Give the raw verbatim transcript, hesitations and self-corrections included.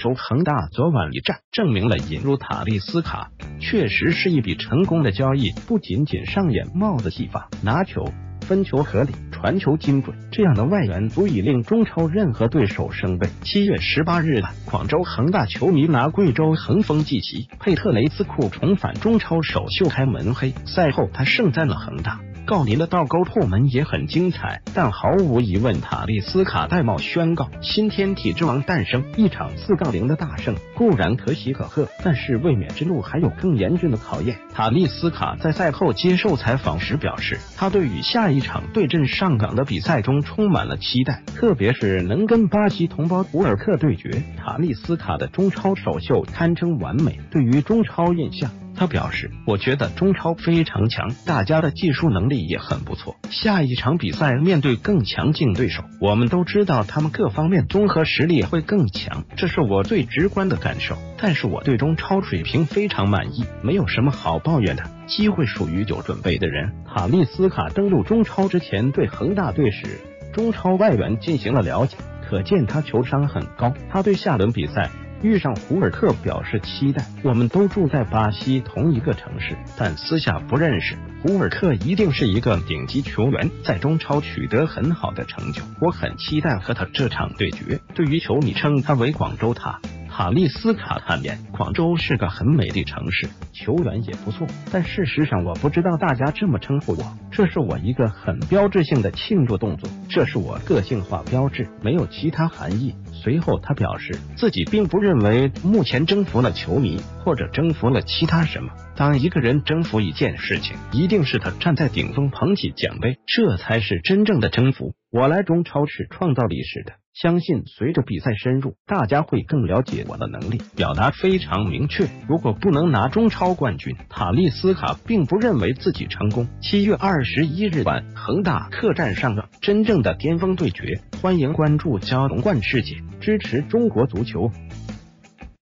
广州恒大昨晚一战证明了引入塔利斯卡确实是一笔成功的交易，不仅仅上演帽子戏法、拿球、分球合理、传球精准，这样的外援足以令中超任何对手生畏。七月十八日，广州恒大球迷拿贵州恒丰祭旗，佩特雷斯库重返中超首秀开门黑。赛后他盛赞了恒大。 郜林的倒钩破门也很精彩，但毫无疑问，塔利斯卡戴帽宣告新天体之王诞生。一场 四比零 的大胜固然可喜可贺，但是卫冕之路还有更严峻的考验。塔利斯卡在赛后接受采访时表示，他对于下一场对阵上港的比赛中充满了期待，特别是能跟巴西同胞胡尔克对决。塔利斯卡的中超首秀堪称完美。对于中超印象， 他表示：“我觉得中超非常强，大家的技术能力也很不错。下一场比赛面对更强劲对手，我们都知道他们各方面综合实力会更强，这是我最直观的感受。但是我对中超水平非常满意，没有什么好抱怨的。机会属于有准备的人。”塔利斯卡登陆中超之前，对恒大队史中超外援进行了了解，可见他球商很高。他对下轮比赛 遇上胡尔克表示期待，我们都住在巴西同一个城市，但私下不认识。胡尔克一定是一个顶级球员，在中超取得很好的成就，我很期待和他这场对决。对于球迷称他为“广州塔”，塔利斯卡坦言，广州是个很美的城市，球员也不错，但事实上我不知道大家这么称呼我，这是我一个很标志性的庆祝动作，这是我个性化标志，没有其他含义。 随后，他表示自己并不认为目前征服了球迷或者征服了其他什么。当一个人征服一件事情，一定是他站在顶峰捧起奖杯，这才是真正的征服。我来中超是创造历史的，相信随着比赛深入，大家会更了解我的能力。表达非常明确。如果不能拿中超冠军，塔利斯卡并不认为自己成功。七月二十一日晚，恒大客战上港，真正的巅峰对决。 欢迎关注蛟龙观世界，支持中国足球。